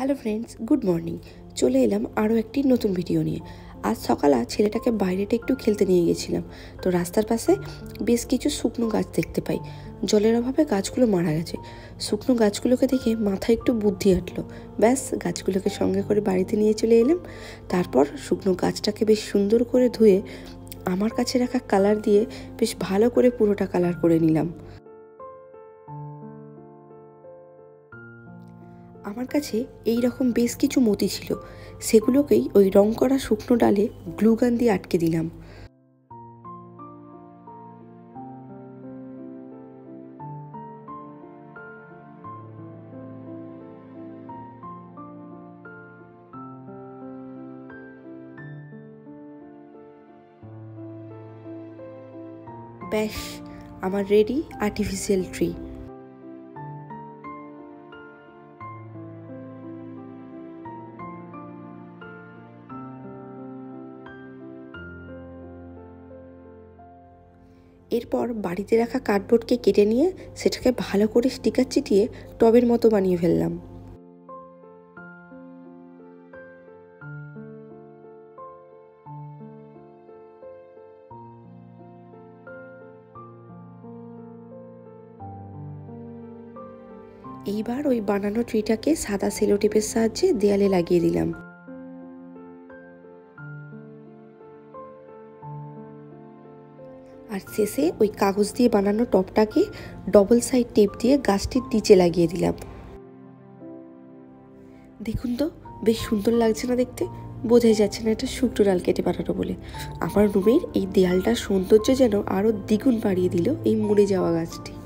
Hello friends, good morning. চলে এলাম আরও একটি নতুন ভিডিও নিয়ে। আজ সকালে ছেলেটাকে বাইরেটা একটু খেলতে নিয়ে গেছিলাম, তো রাস্তার পাশে বেশ কিছু শুকনো গাছ দেখতে পাই। জলের অভাবে গাছগুলো মারা গেছে। শুকনো গাছগুলোকে দেখে মাথায় একটু বুদ্ধি আঁটলো, ব্যাস গাছগুলোকে সঙ্গে করে বাড়িতে নিয়ে চলে এলাম। তারপর শুকনো গাছটাকে বেশ সুন্দর করে ধুয়ে আমার কাছে রাখা কালার দিয়ে বেশ ভালো করে পুরোটা কালার করে নিলাম। আমার কাছে এই রকম বেশ কিছু মতি ছিল, সেগুলোকেই ওই রং করা শুকনো ডালে গ্লুগান দিয়ে আটকে দিলাম। ব্যাস আমার রেডি আর্টিফিশিয়াল ট্রি। এরপর বাড়িতে রাখা কার্ডবোর্ডকে কেটে নিয়ে সেটাকে ভালো করে স্টিকার চিটিয়ে টবের মতো বানিয়ে ফেললাম। এইবার ওই বানানো ট্রিটাকে সাদা সেলোটেপের সাহায্যে দেয়ালে লাগিয়ে দিলাম। আর শেষে ওই কাগজ দিয়ে বানানো টপটাকে ডবল সাইড টেপ দিয়ে গাছটির নিচে লাগিয়ে দিলাম। দেখুন তো, বেশ সুন্দর লাগছে না দেখতে? বোঝাই যাচ্ছে না এটা শুকনো ডাল কেটে বানানো বলে। আমার রুমের এই দেয়ালটার সৌন্দর্য যেন আরও দ্বিগুণ বাড়িয়ে দিল এই মরে যাওয়া গাছটি।